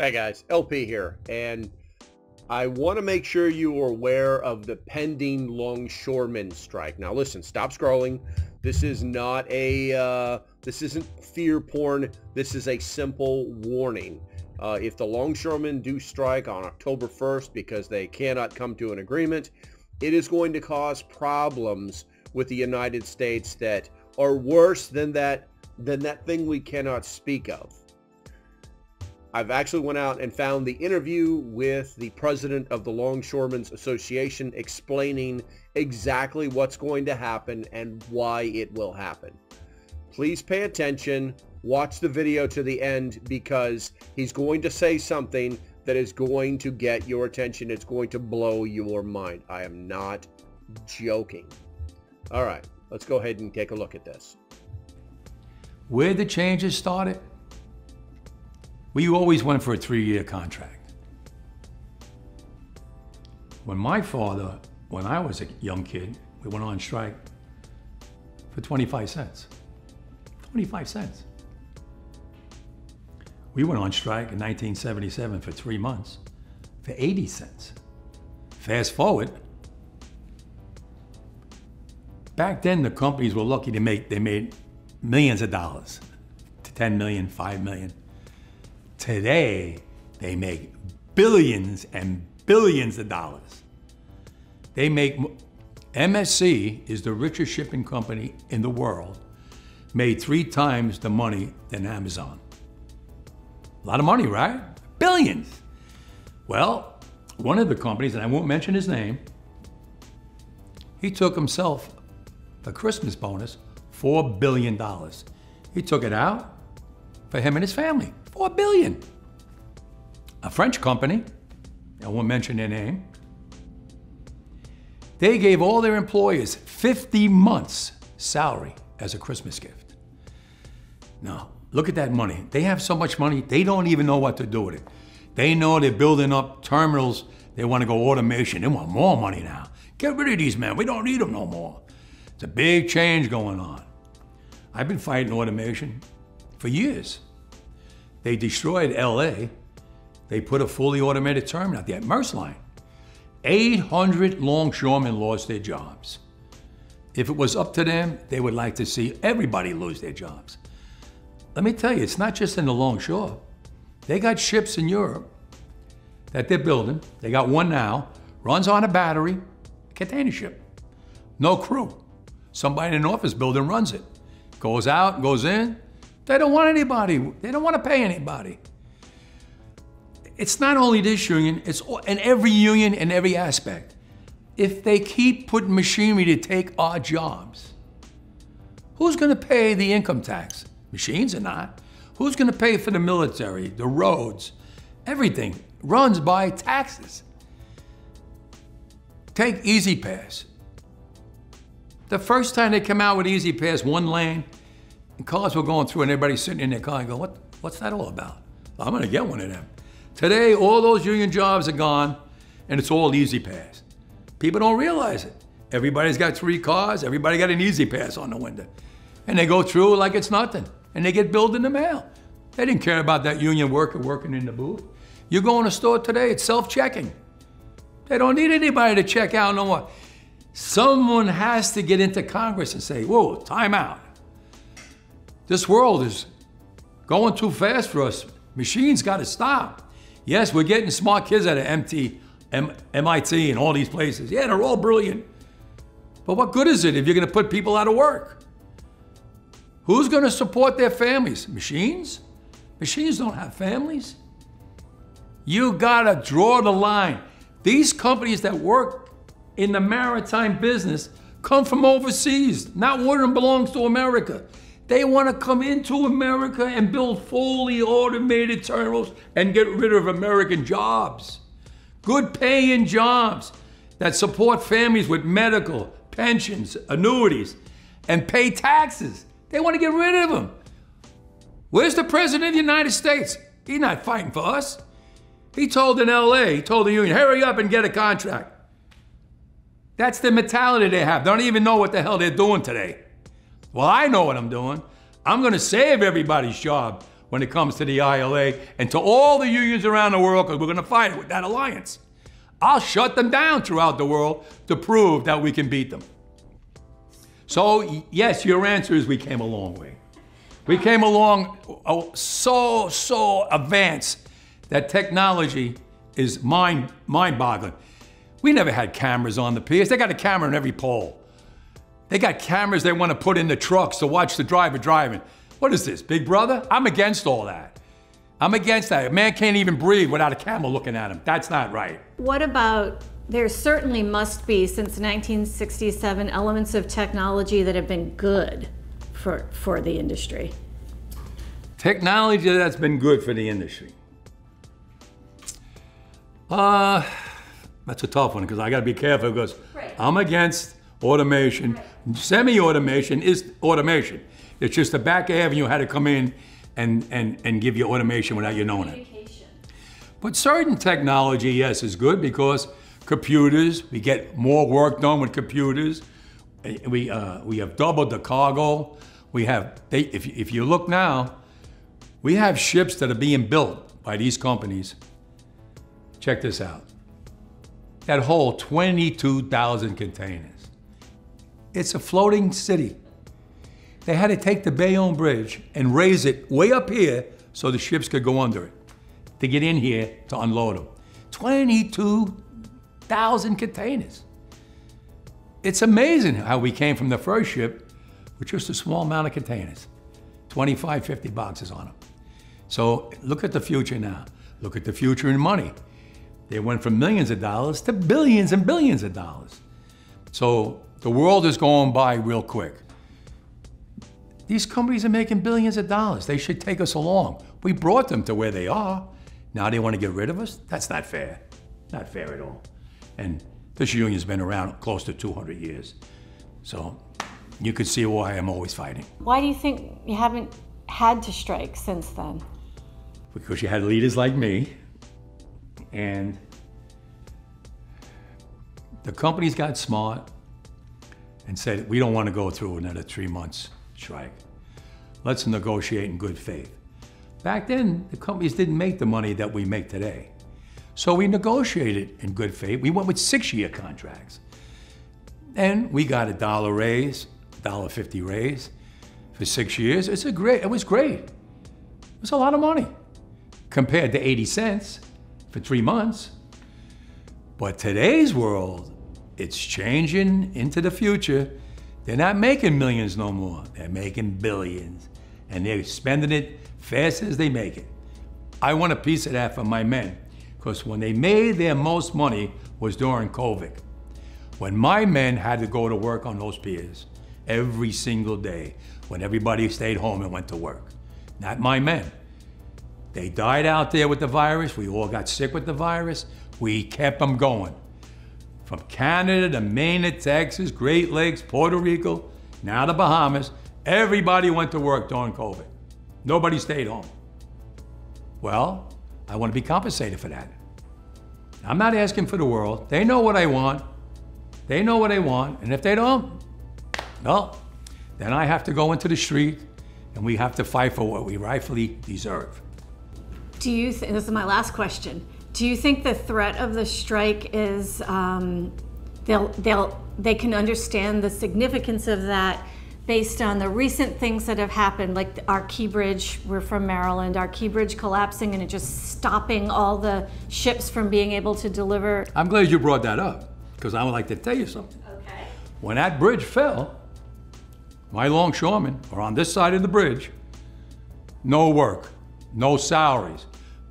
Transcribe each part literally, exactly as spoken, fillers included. Hey guys, L P here, and I want to make sure you are aware of the pending longshoremen strike. Now listen, stop scrolling. This is not a, uh, this isn't fear porn. This is a simple warning. Uh, if the longshoremen do strike on October first because they cannot come to an agreement, it is going to cause problems with the United States that are worse than that, than that thing we cannot speak of. I've actually went out and found the interview with the president of the Longshoremen's Association explaining exactly what's going to happen and why it will happen. Please pay attention, watch the video to the end, because he's going to say something that is going to get your attention. It's going to blow your mind. I am not joking. All right, let's go ahead and take a look at this. Where the changes started? We always went for a three-year contract. When my father, when I was a young kid, we went on strike for twenty-five cents. twenty-five cents. We went on strike in nineteen seventy-seven for three months for eighty cents. Fast forward. Back then, the companies were lucky to make, they made millions of dollars, ten million, five million. Today, they make billions and billions of dollars. They make, M S C is the richest shipping company in the world, made three times the money than Amazon. A lot of money, right? Billions. Well, one of the companies, and I won't mention his name, he took himself a Christmas bonus, four billion dollars. He took it out for him and his family. Four billion. A French company, I won't mention their name, they gave all their employees fifty months salary as a Christmas gift. Now, look at that money. They have so much money, they don't even know what to do with it. They know they're building up terminals. They want to go automation. They want more money now. Get rid of these men. We don't need them no more. It's a big change going on. I've been fighting automation for years. They destroyed L A. They put a fully automated terminal out there at Maersk Line. eight hundred longshoremen lost their jobs. If it was up to them, they would like to see everybody lose their jobs. Let me tell you, it's not just in the longshore. They got ships in Europe that they're building. They got one now, runs on a battery, container ship, no crew. Somebody in an office building runs it. Goes out, goes in. They don't want anybody. They don't want to pay anybody. It's not only this union, it's in every union in every aspect. If they keep putting machinery to take our jobs, who's going to pay the income tax? Machines are not. Who's going to pay for the military, the roads? Everything runs by taxes. Take EasyPass. The first time they come out with EasyPass, one lane, and cars were going through and everybody's sitting in their car and going, what, what's that all about? I'm gonna get one of them. Today, all those union jobs are gone and it's all easy pass. People don't realize it. Everybody's got three cars, everybody got an easy pass on the window. And they go through like it's nothing and they get billed in the mail. They didn't care about that union worker working in the booth. You go in a store today, it's self-checking. They don't need anybody to check out no more. Someone has to get into Congress and say, whoa, time out. This world is going too fast for us. Machines got to stop. Yes, we're getting smart kids out of M I T and all these places. Yeah, they're all brilliant. But what good is it if you're going to put people out of work? Who's going to support their families? Machines? Machines don't have families. You got to draw the line. These companies that work in the maritime business come from overseas. Not one of them belongs to America. They want to come into America and build fully automated terminals and get rid of American jobs. Good paying jobs that support families with medical, pensions, annuities, and pay taxes. They want to get rid of them. Where's the president of the United States? He's not fighting for us. He told in L A, he told the union, hurry up and get a contract. That's the mentality they have. They don't even know what the hell they're doing today. Well, I know what I'm doing. I'm gonna save everybody's job when it comes to the I L A and to all the unions around the world, because we're gonna fight it with that alliance. I'll shut them down throughout the world to prove that we can beat them. So yes, your answer is we came a long way. We came along so, so advanced that technology is mind, mind-boggling. We never had cameras on the piers. They got a camera on every pole. They got cameras they want to put in the trucks to watch the driver driving. What is this, Big Brother? I'm against all that. I'm against that. A man can't even breathe without a camera looking at him. That's not right. What about, there certainly must be, since nineteen sixty-seven, elements of technology that have been good for, for the industry. Technology that's been good for the industry. Uh, that's a tough one, because I got to be careful, because right. I'm against automation. Right. Semi-automation is automation. It's just the back avenue had to come in and, and, and give you automation without you knowing it. But certain technology, yes, is good, because computers, we get more work done with computers. We, uh, we have doubled the cargo. We have, they, if, if you look now, we have ships that are being built by these companies. Check this out. That whole twenty-two thousand containers. It's a floating city. They had to take the Bayonne Bridge and raise it way up here so the ships could go under it to get in here to unload them. twenty-two thousand containers. It's amazing how we came from the first ship with just a small amount of containers, twenty-five, fifty boxes on them. So look at the future now. Look at the future in money. They went from millions of dollars to billions and billions of dollars. So the world is going by real quick. These companies are making billions of dollars. They should take us along. We brought them to where they are. Now they want to get rid of us? That's not fair. Not fair at all. And this union's been around close to two hundred years. So you can see why I'm always fighting. Why do you think you haven't had to strike since then? Because you had leaders like me, and the companies got smart and said, we don't want to go through another three months strike. Let's negotiate in good faith. Back then, the companies didn't make the money that we make today. So we negotiated in good faith. We went with six-year contracts. And we got a dollar raise, a dollar fifty raise for six years. It's a great, it was great. It was a lot of money compared to eighty cents. For three months. But today's world, it's changing into the future. They're not making millions no more. They're making billions. And they're spending it fast as they make it. I want a piece of that for my men, because when they made their most money was during COVID. When my men had to go to work on those piers every single day, when everybody stayed home and went to work. Not my men. They died out there with the virus. We all got sick with the virus. We kept them going. From Canada to Maine to Texas, Great Lakes, Puerto Rico, now the Bahamas, everybody went to work during COVID. Nobody stayed home. Well, I want to be compensated for that. I'm not asking for the world. They know what I want. They know what they want. And if they don't, well, then I have to go into the street and we have to fight for what we rightfully deserve. Do you think, this is my last question, do you think the threat of the strike is, um, they'll, they'll, they can understand the significance of that based on the recent things that have happened, like our Key Bridge, we're from Maryland, our Key Bridge collapsing and it just stopping all the ships from being able to deliver? I'm glad you brought that up, because I would like to tell you something. Okay. When that bridge fell, my longshoremen are on this side of the bridge, no work. No salaries.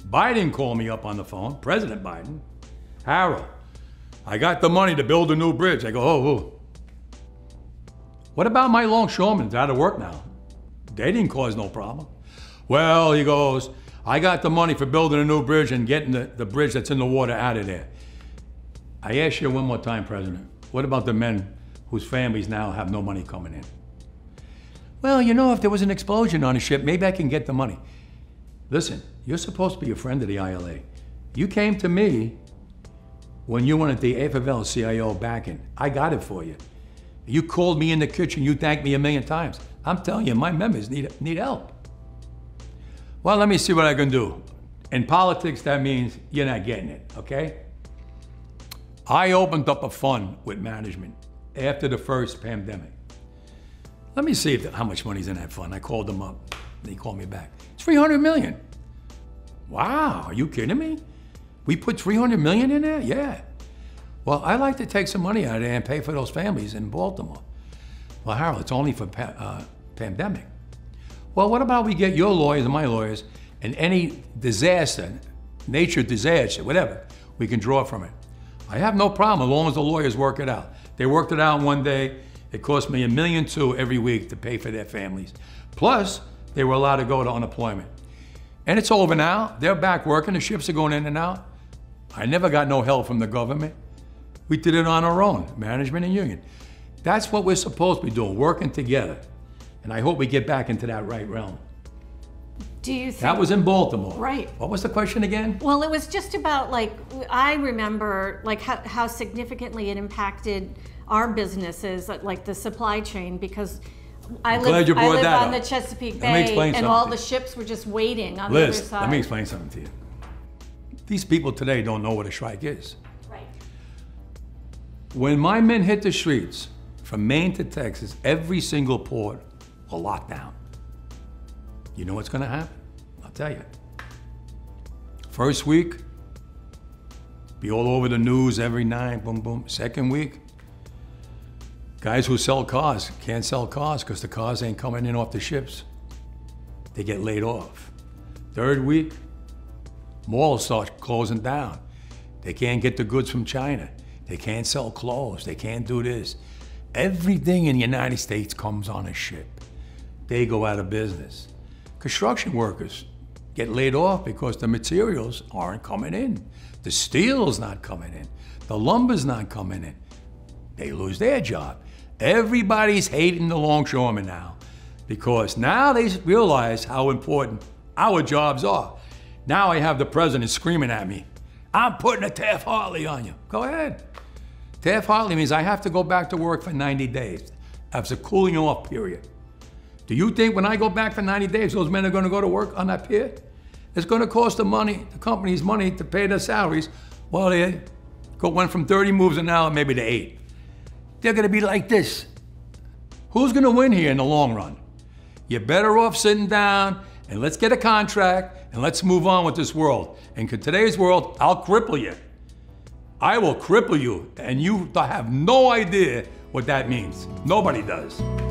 Biden called me up on the phone, President Biden. Harold, I got the money to build a new bridge. I go, oh, oh. What about my longshoremen? They're out of work now. They didn't cause no problem. Well, he goes, I got the money for building a new bridge and getting the, the bridge that's in the water out of there. I ask you one more time, President, what about the men whose families now have no money coming in? Well, you know, if there was an explosion on a ship, maybe I can get the money. Listen, you're supposed to be a friend of the I L A. You came to me when you wanted the A F L C I O backing. I got it for you. You called me in the kitchen, you thanked me a million times. I'm telling you, my members need, need help. well, let me see what I can do. In politics, that means you're not getting it, okay? I opened up a fund with management after the first pandemic. Let me see if the, how much money's in that fund. I called them up, they called me back. three hundred million. Wow, are you kidding me? We put three hundred million in there? Yeah. Well, I'd like to take some money out of there and pay for those families in Baltimore. Well, Harold, it's only for pa uh, pandemic. Well, what about we get your lawyers and my lawyers and any disaster, nature disaster, whatever, we can draw from it. I have no problem as long as the lawyers work it out. They worked it out one day. It cost me a million two every week to pay for their families. Plus, they were allowed to go to unemployment. And it's over now. They're back working. The ships are going in and out. I never got no help from the government. We did it on our own, management and union. That's what we're supposed to be doing, working together. And I hope we get back into that right realm. Do you think that was in Baltimore? Right. What was the question again? Well, it was just about, like, I remember like how, how significantly it impacted our businesses, like the supply chain, because I lived, I lived on the Chesapeake Bay and all the ships were just waiting on the other side. Let me explain something to you. These people today don't know what a strike is. Right. When my men hit the streets from Maine to Texas, every single port will lock down. You know what's gonna happen? I'll tell you. First week, be all over the news every night, boom, boom. Second week, guys who sell cars can't sell cars because the cars ain't coming in off the ships. They get laid off. Third week, malls start closing down. They can't get the goods from China. They can't sell clothes. They can't do this. Everything in the United States comes on a ship. They go out of business. Construction workers get laid off because the materials aren't coming in. The steel's not coming in. The lumber's not coming in. They lose their job. Everybody's hating the longshoremen now because now they realize how important our jobs are. Now I have the president screaming at me, I'm putting a Taft-Hartley on you. Go ahead. Taft-Hartley means I have to go back to work for ninety days. That's a cooling off period. Do you think when I go back for ninety days, those men are gonna go to work on that pier? It's gonna cost the money, the company's money to pay their salaries. Well, they go went from thirty moves an hour, maybe to eight. They're gonna be like this. Who's gonna win here in the long run? You're better off sitting down and let's get a contract and let's move on with this world. And in today's world, I'll cripple you. I will cripple you and you have no idea what that means. Nobody does.